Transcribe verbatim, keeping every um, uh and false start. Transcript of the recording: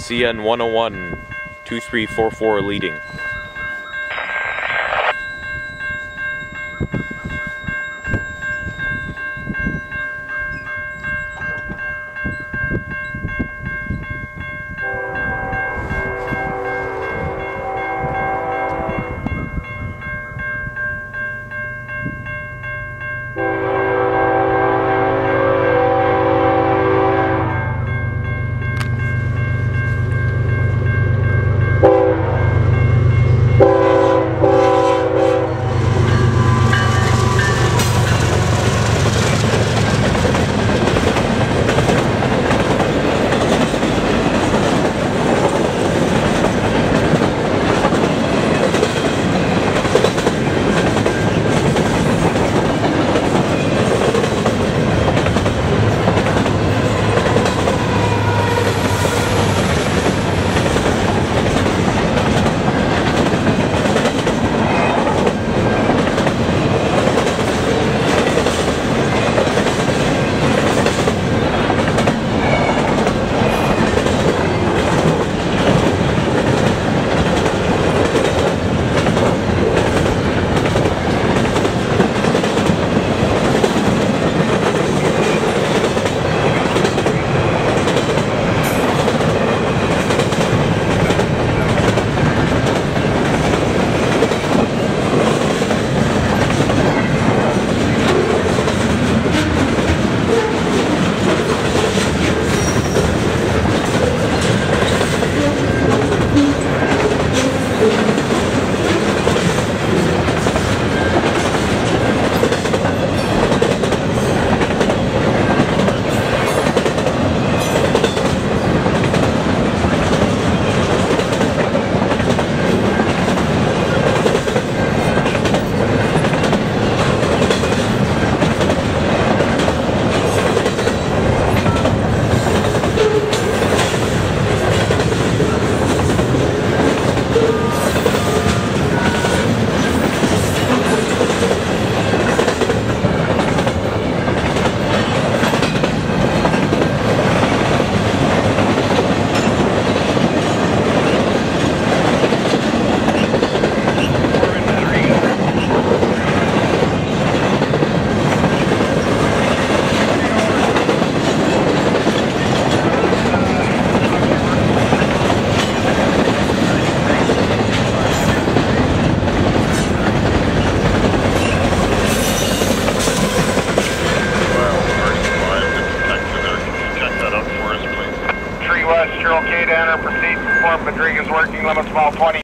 C N one oh one, two three four four leading. K to enter, proceed, perform Madriga's working limits, mile twenty.